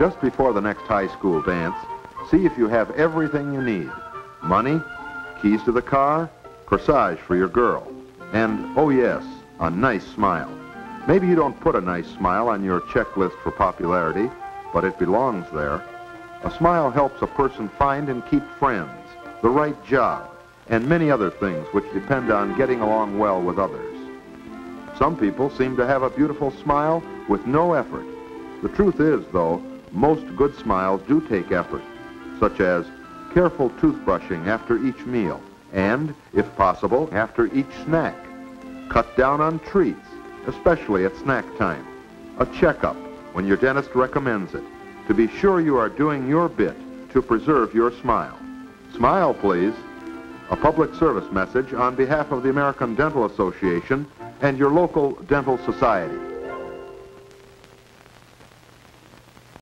Just before the next high school dance, see if you have everything you need. Money, keys to the car, corsage for your girl, and, oh yes, a nice smile. Maybe you don't put a nice smile on your checklist for popularity, but it belongs there. A smile helps a person find and keep friends, the right job, and many other things which depend on getting along well with others. Some people seem to have a beautiful smile with no effort. The truth is, though, most good smiles do take effort, such as careful toothbrushing after each meal and, if possible, after each snack. Cut down on treats, especially at snack time. A checkup when your dentist recommends it, to be sure you are doing your bit to preserve your smile. Smile, please. A public service message on behalf of the American Dental Association and your local dental society.